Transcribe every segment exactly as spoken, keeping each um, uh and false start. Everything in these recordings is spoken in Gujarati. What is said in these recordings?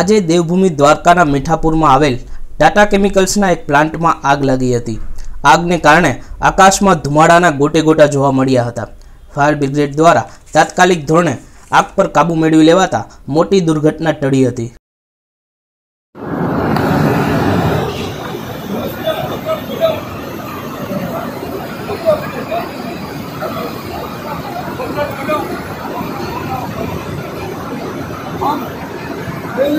આજે દેવભૂમિ દ્વારકાના મીઠાપુરમાં આવેલ ટાટા કેમિકલ્સના એક પ્લાન્ટમાં આગ લાગી હતી। આગને કારણે આકાશમાં ધુમાડાના ગોટે ગોટા જોવા મળ્યા હતા। ફાયર બ્રિગેડ દ્વારા તાત્કાલિક ધોરણે આગ પર કાબુ મેળવી લેવાતા મોટી દુર્ઘટના ટળી હતી।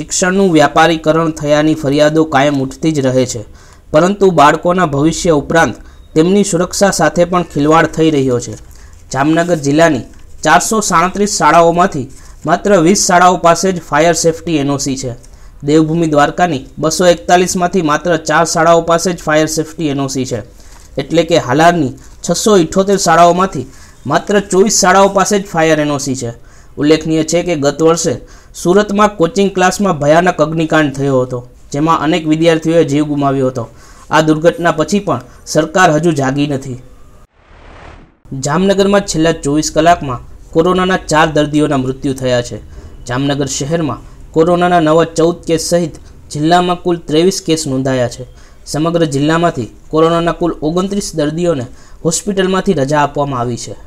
શિક્ષણનું વ્યાપારીકરણ થયાની ફરિયાદો કાયમ ઉઠતી જ રહે છે, પરંતુ બાળકોના ભવિષ્ય ઉપરાંત તેમની સુરક્ષા સાથે પણ ખિલવાડ થઈ રહ્યો છે। જામનગર જિલ્લાની ચારસો સાડત્રીસ શાળાઓમાંથી માત્ર વીસ શાળાઓ પાસે જ ફાયર સેફ્ટી એનઓસી છે। દેવભૂમિ દ્વારકાની બસો એકતાલીસમાંથી માત્ર ચાર શાળાઓ પાસે જ ફાયર સેફ્ટી એનઓસી છે, એટલે કે હાલારની છસો ઇઠ્ઠોતેર શાળાઓમાંથી માત્ર ચોવીસ શાળાઓ પાસે જ ફાયર એનઓસી છે। ઉલ્લેખનીય છે કે ગત વર્ષે સુરતમાં કોચિંગ ક્લાસમાં ભયાનક અગ્નિકાંડ થયો હતો, જેમાં અનેક વિદ્યાર્થીઓએ જીવ ગુમાવ્યો હતો। આ દુર્ઘટના પછી પણ સરકાર હજુ જાગી નથી। જામનગરમાં છેલ્લા ચોવીસ કલાકમાં કોરોનાના ચાર દર્દીઓના મૃત્યુ થયા છે। જામનગર શહેરમાં કોરોનાના નવા ચૌદ કેસ સહિત જિલ્લામાં કુલ ત્રેવીસ કેસ નોંધાયા છે। સમગ્ર જિલ્લામાંથી કોરોનાના કુલ ઓગણત્રીસ દર્દીઓને હોસ્પિટલમાંથી રજા આપવામાં આવી છે।